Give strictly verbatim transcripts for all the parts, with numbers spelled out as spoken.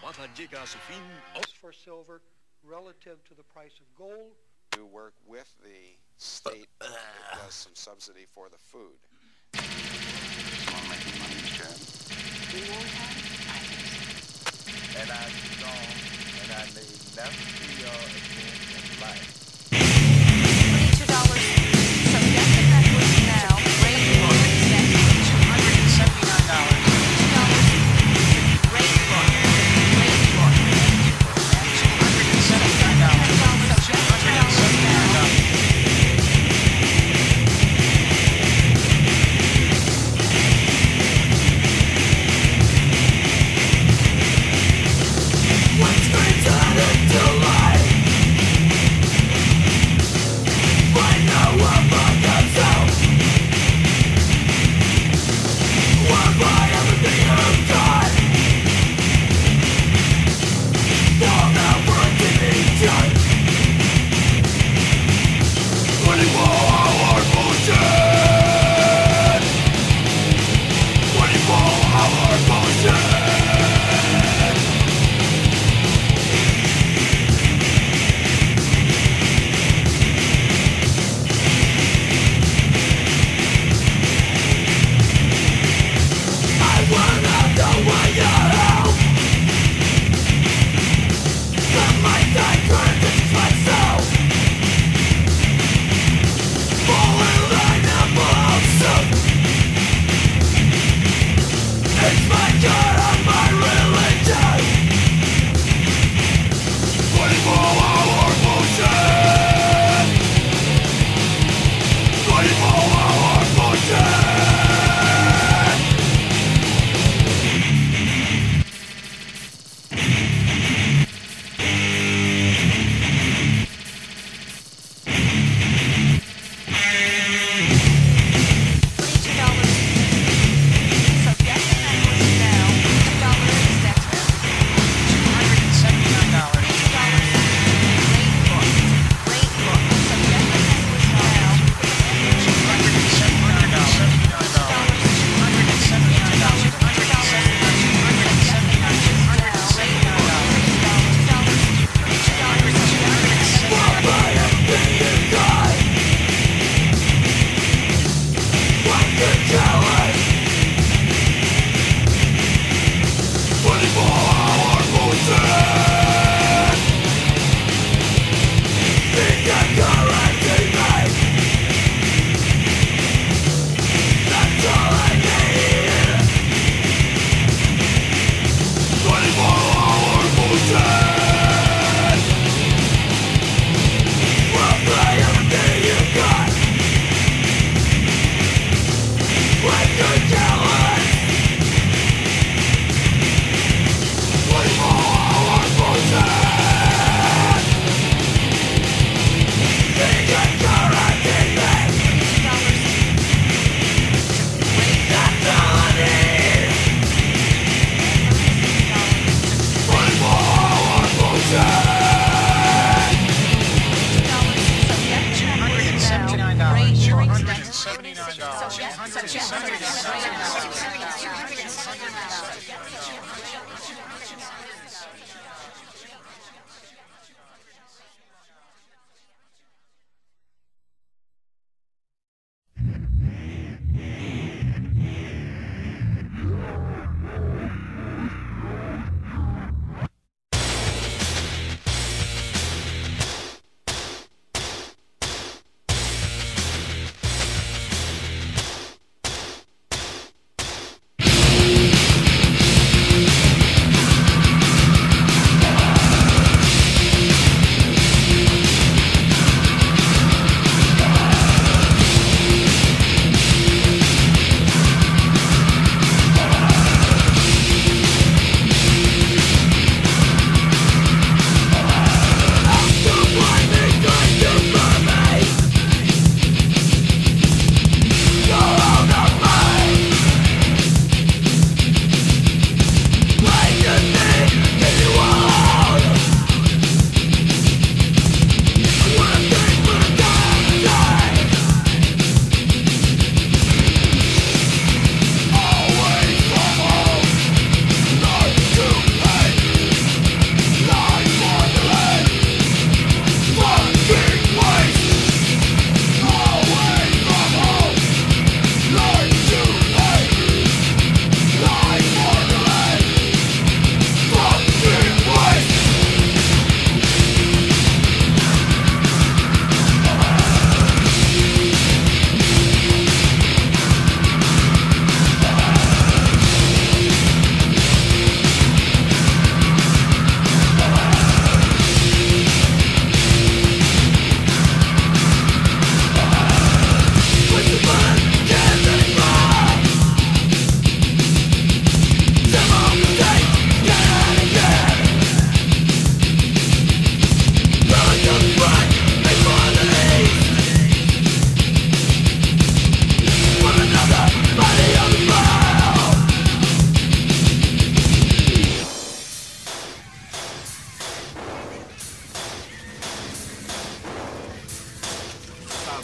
Probata llega a su fin. For silver relative to the price of gold. Do work with the state that does some subsidy for the food. And I don't, and I may never see y'all again in life.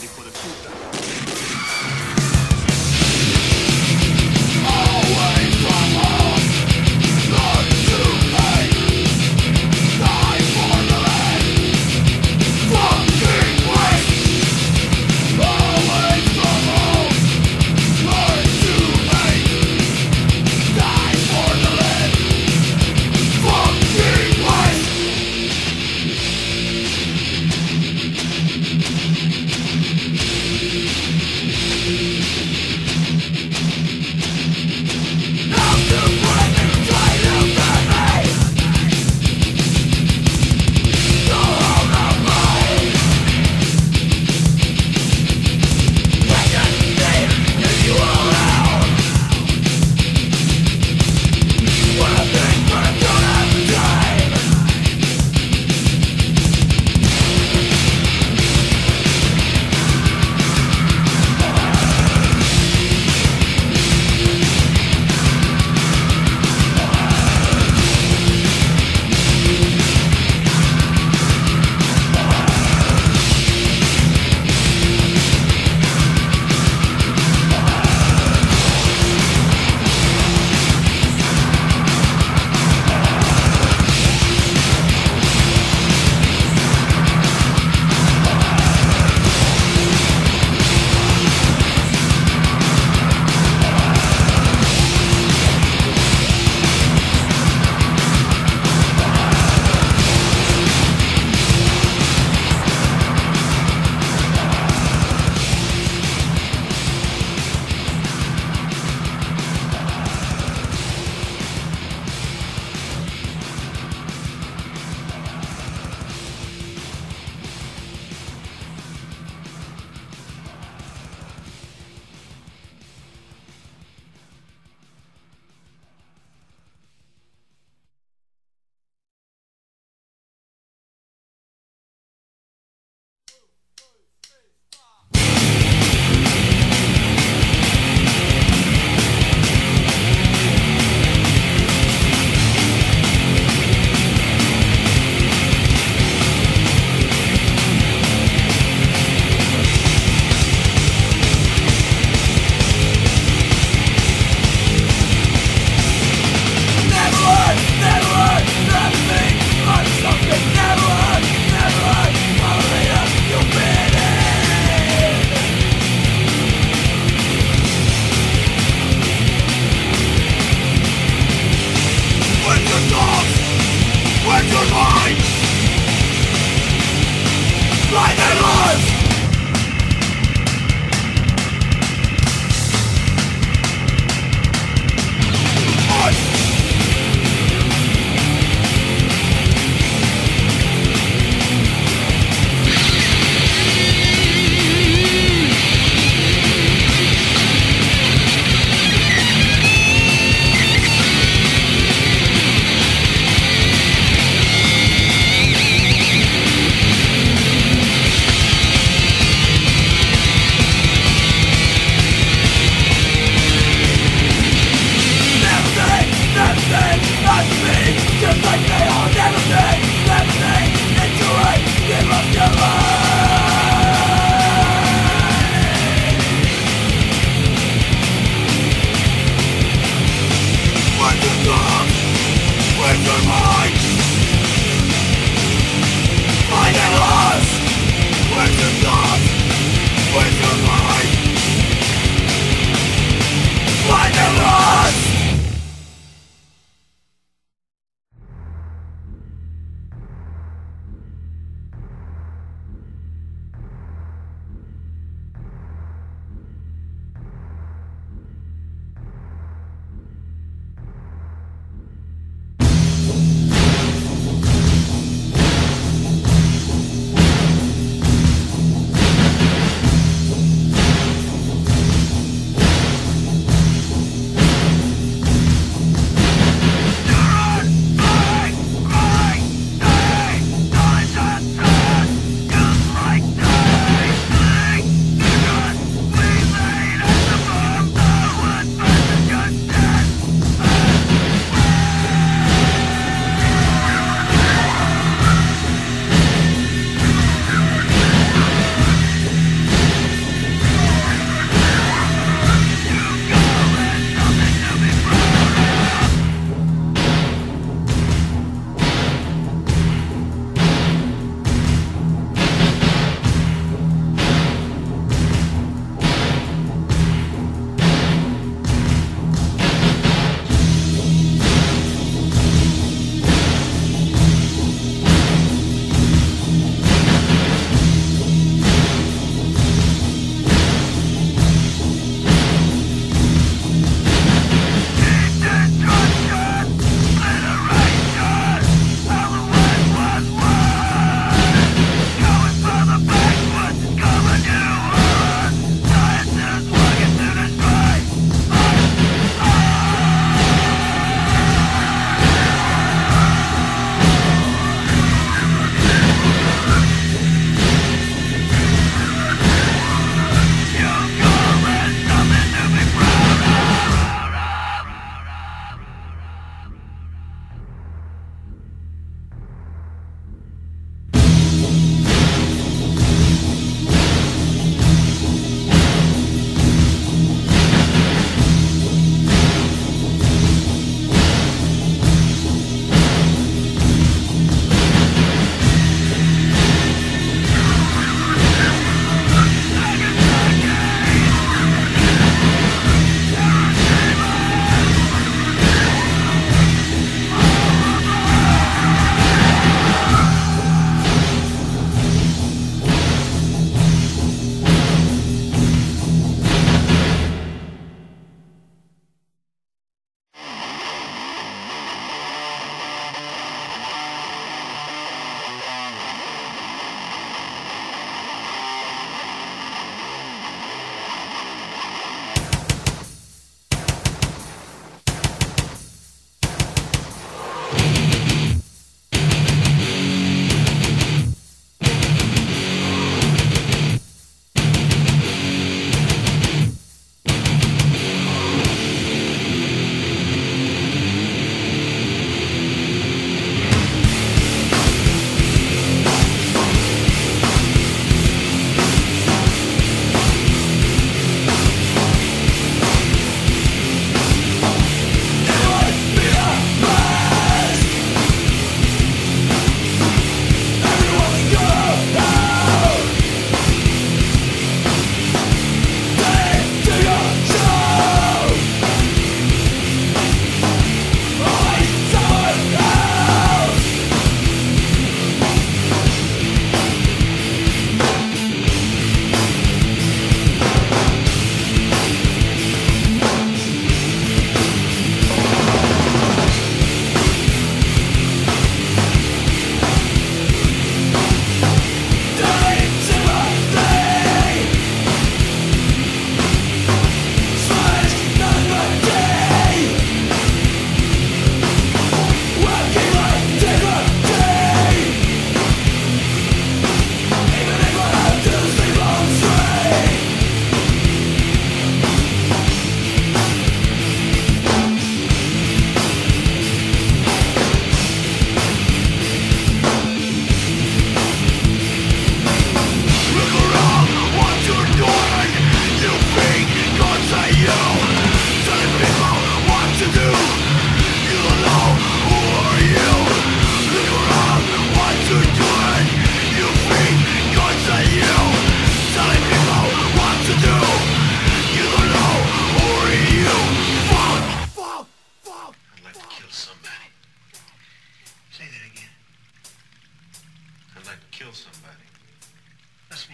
soldi for the future. Away from us, not too late. Die for the land. Fucking waste. Away from us, not too late. Die for the land. Fucking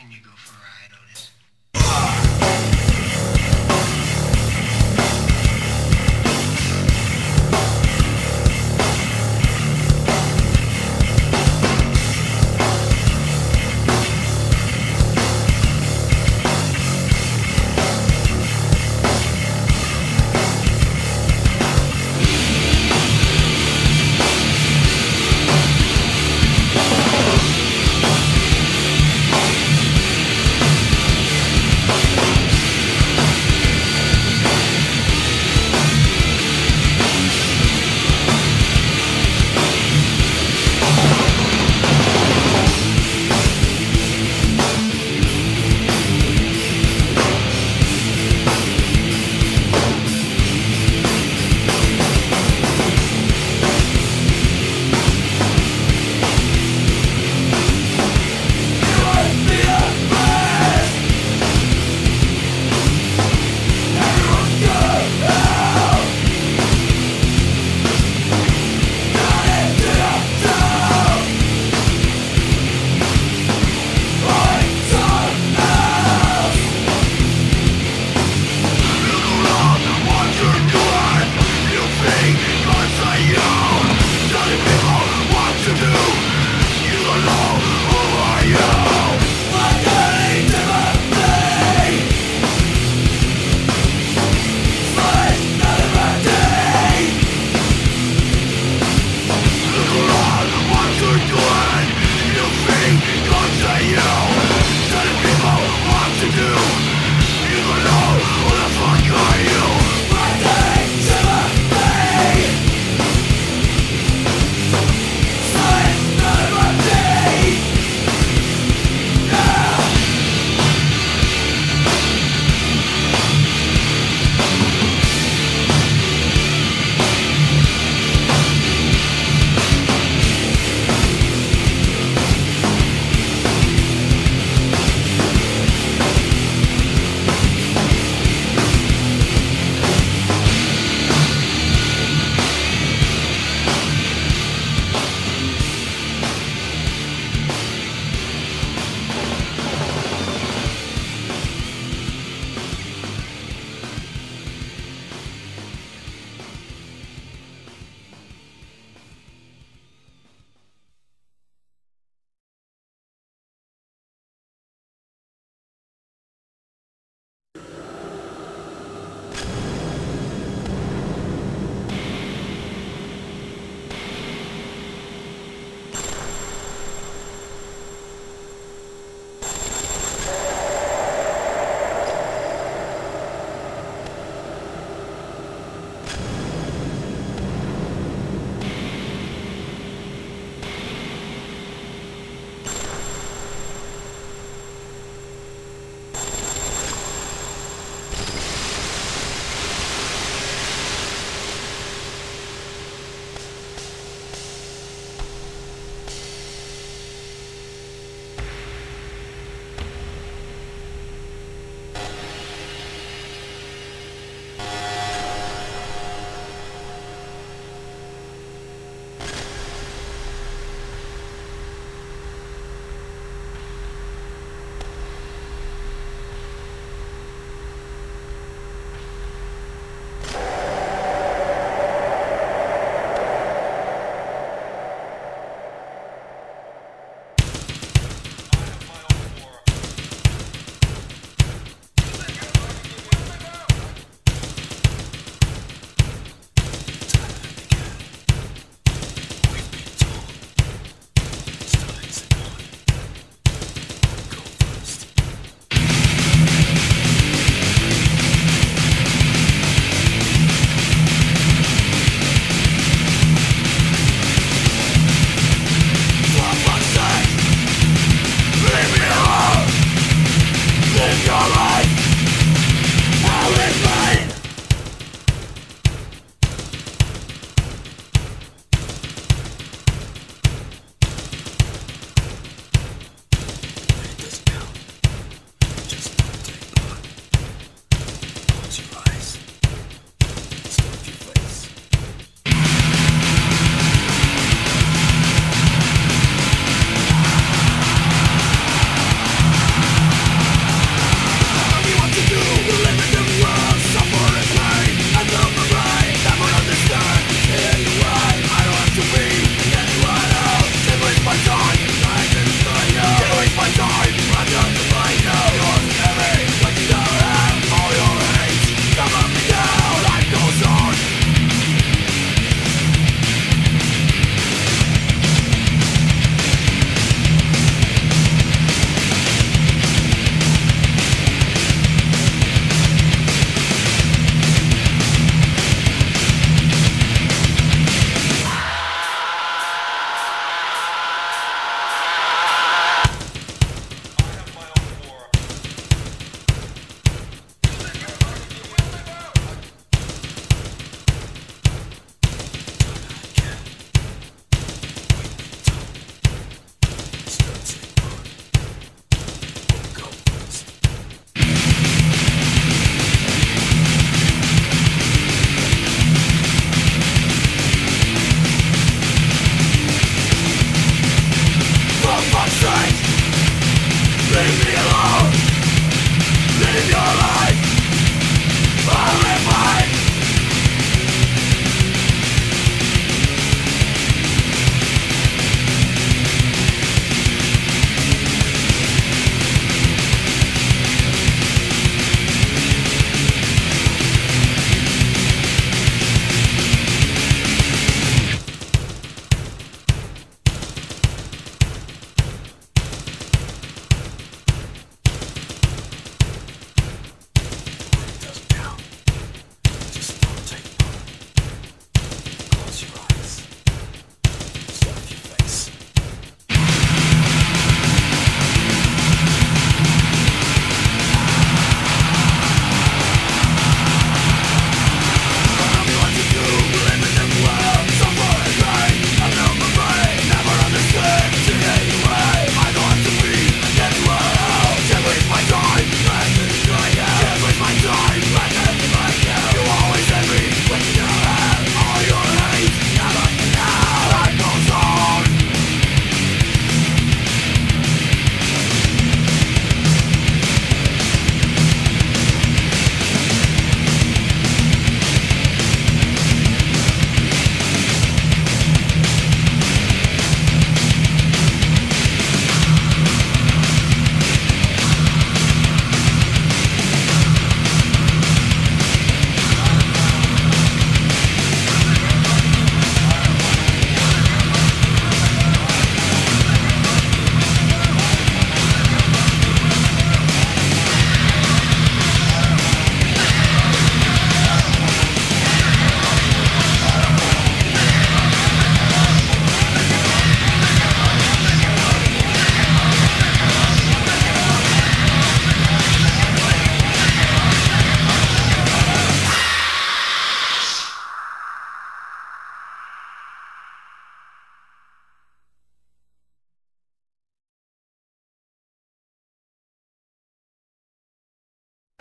Can you go for a ride, Otis?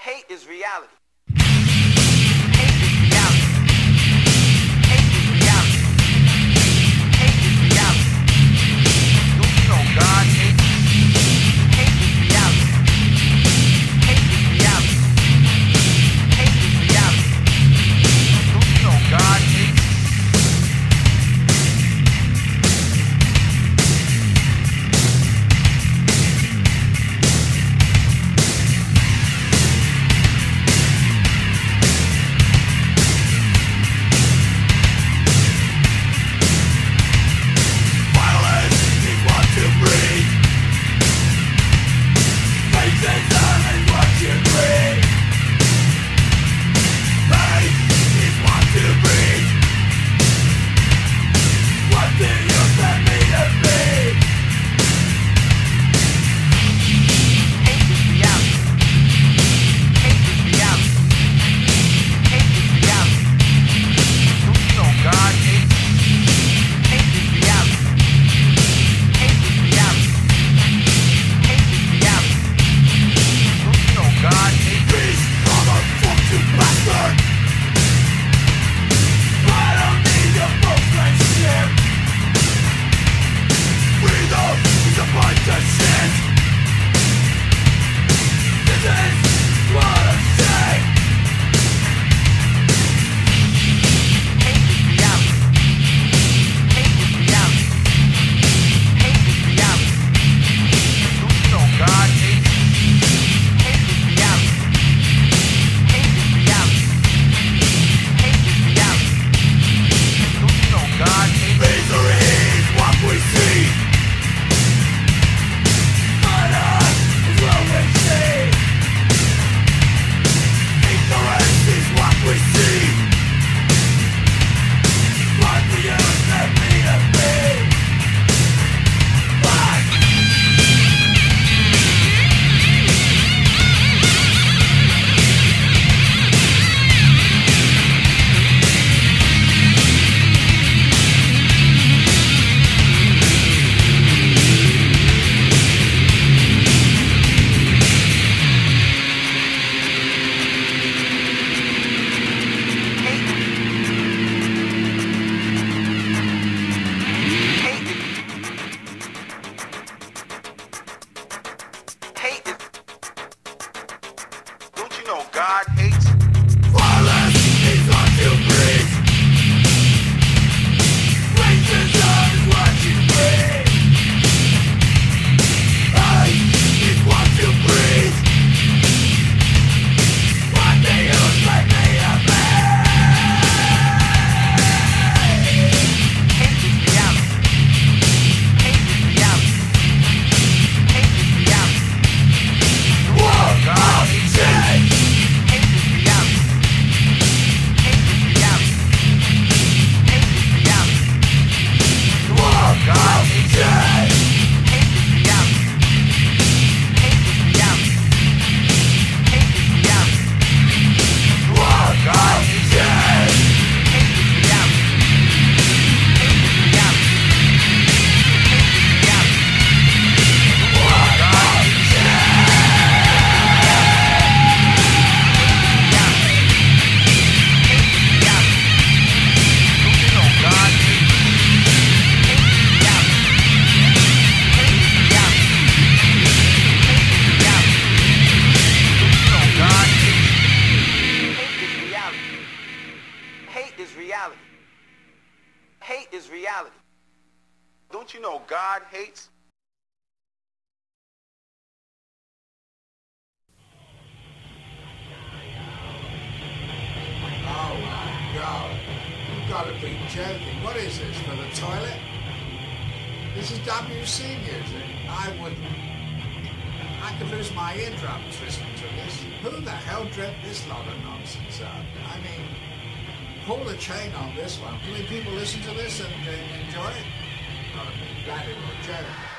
Hate is reality. God hates violence is what you breed. Racism is what you breed. Hate is what you breed. What do you make me of me? Hate is reality. Hate is reality. Hate is reality. What God hates. Hate is reality. Don't you know God hates? Oh my God. You've got to be joking. What is this, for the toilet? This is W C music. I would... I could lose my eardrums listening to this. Who the hell dreamt this lot of nonsense up? I mean... Pull the chain on this one. How many people listen to this and, and enjoy it? Not a big battery or a chain.